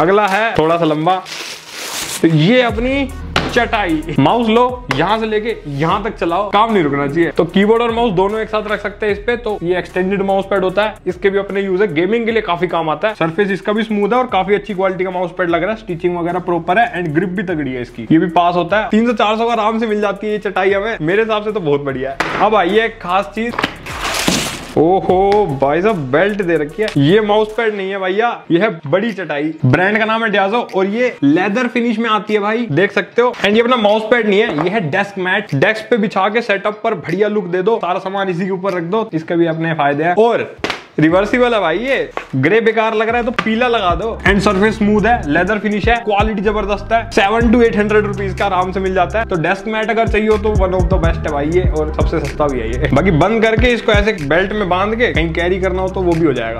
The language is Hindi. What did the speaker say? अगला है थोड़ा सा लंबा, तो ये अपनी चटाई, माउस लो यहाँ से लेके यहाँ तक चलाओ, काम नहीं रुकना चाहिए। तो कीबोर्ड और माउस दोनों एक साथ रख सकते हैं इस पे। तो ये एक्सटेंडेड माउस पैड होता है, इसके भी अपने यूज है, गेमिंग के लिए काफी काम आता है। सरफेस इसका भी स्मूथ है और काफी अच्छी क्वालिटी का माउस पैड लग रहा है, स्टिचिंग वगैरह प्रॉपर है एंड ग्रिप भी तगड़ी है इसकी। ये भी पास होता है, 300-400 का आराम से मिल जाती है ये चटाई हमें, मेरे हिसाब से तो बहुत बढ़िया है। अब आइए एक खास चीज, ओहो भाई साहब बेल्ट दे रखी है। ये माउस पैड नहीं है भैया, ये है बड़ी चटाई, ब्रांड का नाम है डियाजो और ये लेदर फिनिश में आती है भाई, देख सकते हो। एंड ये अपना माउस पैड नहीं है, ये है डेस्क मैट, डेस्क पे बिछा के सेटअप पर बढ़िया लुक दे दो, सारा सामान इसी के ऊपर रख दो, इसका भी अपने फायदे हैं। और रिवर्सिबल है भाई, ये ग्रे बेकार लग रहा है तो पीला लगा दो। एंड सरफेस स्मूथ है, लेदर फिनिश है, क्वालिटी जबरदस्त है, 700-800 रुपीज का आराम से मिल जाता है। तो डेस्क मैट अगर चाहिए हो तो वन ऑफ द बेस्ट है भाई ये, और सबसे सस्ता भी है ये। बाकी बंद करके इसको ऐसे बेल्ट में बांध के कहीं कैरी करना हो तो वो भी हो जाएगा।